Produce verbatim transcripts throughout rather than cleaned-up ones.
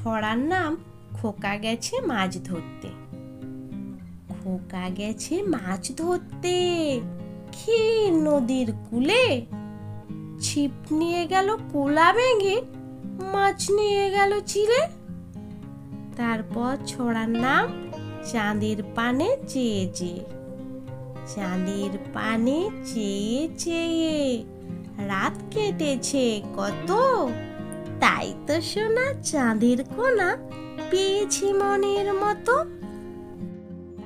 ছড়ার নাম খোকা গেছে মাছ ধরতে। খোকা গেছে মাছ ধরতে ক্ষীণ নদীর কূলে, ছিপ নিয়ে গেল কোলা ভেঙে, মাছ নিয়ে গেল চিড়ে। তারপর ছড়ার নাম চাঁদের পানে চেয়ে চেয়ে। চাঁদের পানে চেয়ে চেয়ে রাত কেটেছে কত, তাই তো সোনা চাঁদের কোনা পেয়েছি মনের মতো।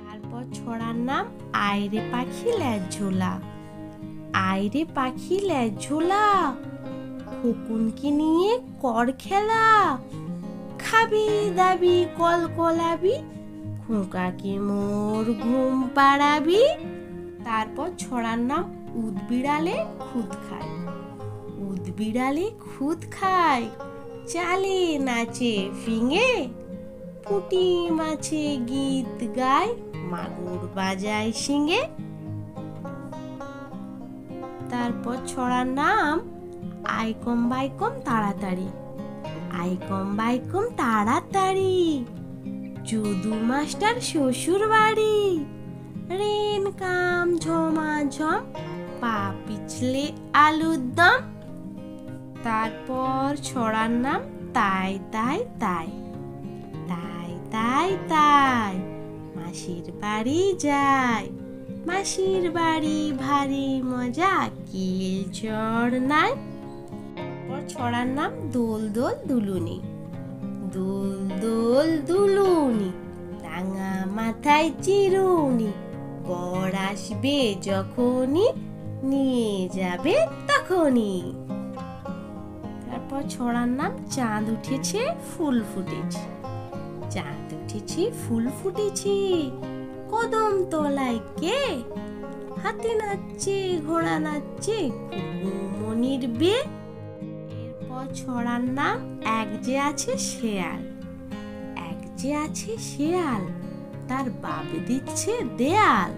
তারপর ছড়ার নাম আয়রে পাখি ল্যাজঝোলা। আয়রে পাখি ল্যাজঝোলা খোকনকে নিয়ে কর খেলা, খাবি দাবি কলকলাবি, খোকাকে মোর ঘুম পাড়াবি। তারপর ছড়ার নাম উদ বিড়ালে খুদ খায়। উদ বিড়ালে খুদ খায় চালে নাচে ফিঙে, পুঁটি মাছে গীত গায়, মাগুর বাজায় শিঙে। তারপর ছড়ার নাম আইকম বাইকম তাড়াতাড়ি। আইকম বাইকম তাড়াতাড়ি যদু মাস্টার শ্বশুর বাড়ি, রেন কাম ঝমাঝম পা পিছলে আলুর দম। তারপর ছড়ার নাম তাই তাই তাই। তাই তাই তাই মাসির বাড়ি যায়, মাসির বাড়ি ভারী মজা কিল ঝড় নাই। তারপর ছড়ার নাম দোল দোল দুলুনি। দোল দোল দুলুনি রাঙা মাথায় চিরুনি, বর আসবে যখনই নিয়ে যাবে তখনই। তারপর ছড়ার নাম চাঁদ উঠেছে ফুল ফুটেছে। চাঁদ উঠেছে ফুল ফুটেছে কদম তলায় কে, হাতি নাচছে ঘোড়া নাচছে মনির বে। এরপর ছড়ার নাম এক যে আছে শেয়াল। এক যে আছে শেয়াল তার বাপ দিচ্ছে দেয়াল,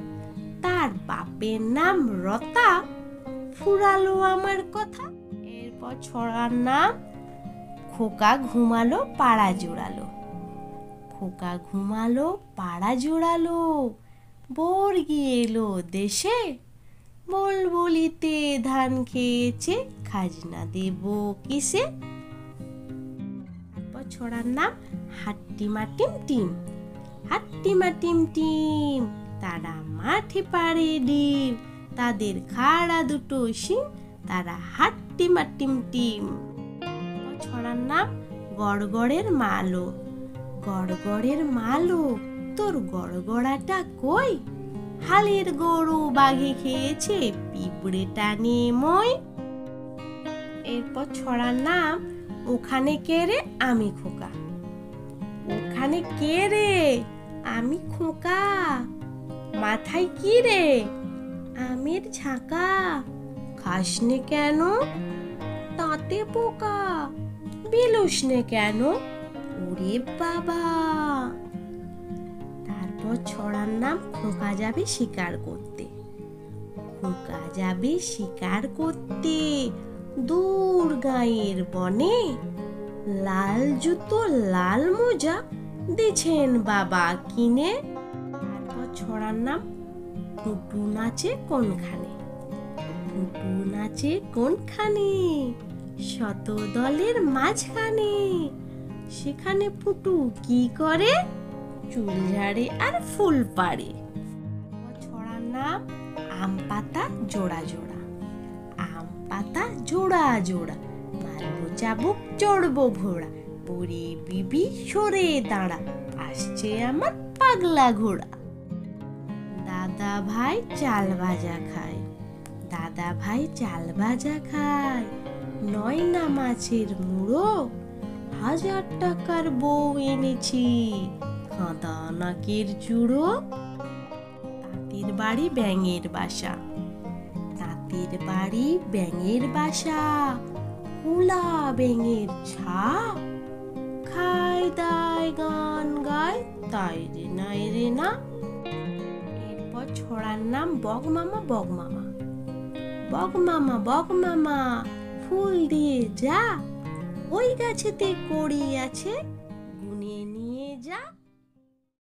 তার বাপের নাম রতা ফুরালো আমার কথা। এরপর ছড়ার নাম খোকা ঘুমালো পাড়া জোড়ালো। খোকা ঘুমালো পাড়া জোড়ালো বোর গিয়ে এলো দেশে, বলবলিতে ধান খেয়েছে খাজনা দেব কিসে। তারপর ছড়ার নাম হাট্টিমাটিম টিম। হাট্টিমাটিম টিম তারা মাঠে পাড়ে ডিম, তাদের খাড়া দুটো শিম, তারা হাট্টিমাটিম টিম। ছড়ার নাম গড়গড়ের মালো। গড়গড়ের মালো তোর গড়গড়াটা কই, হালের গরু বাঘে খেয়েছে পিঁপড়ে টানে মই। এরপর ছড়ার নাম ওখানে কে রে আমি খোকা। ওখানে কে রে আমি খোকা, মাথায় কি রে আমের ঝাঁকা, খাসনে কেন তাতে পোকা, বিলুসনে কেন ওরে বাবা। তারপর ছড়ার নাম খোকা যাবে শিকার করতে। খোকা যাবে শিকার করতে দূর গাঁয়ের বনে, লাল জুতো লাল মোজা দিছেন বাবা কিনে। তারপর ছড়ার নাম পুটু নাচে কোনখানে। পুটু নাচে কোনখানে শত দলের মাঝখানে, সেখানে পুটু কি করে চুল ঝাড়ে আর ফুল পাড়ে। ছড়ার নাম আম পাতা জোড়া জোড়া। আম পাতা জোড়া জোড়া মারবো চাবুক চড়বো ঘোড়া, পড়ে বিবি সরে দাঁড়া আসছে আমার পাগলা ঘোড়া। দাদা ভাই চাল ভাজা খায়। দাদা ভাই চাল ভাজা খায় নয় না মাছের মুড়ো, হাজার টাকার বউ এনেছি খাঁদা নাকের চুড়ো। তাঁতের বাড়ি ব্যাঙের বাসা। তাঁতের বাড়ি ব্যাঙের বাসা কুলা ব্যাঙের ছা, খায় দায় গান গায় তাই রে নাই রে না। এরপর ছড়ার নাম বগমামা বগমামা। বগমামা বগমামা ফুল দিয়ে যা, ওই গাছেতে কড়ি আছে जा।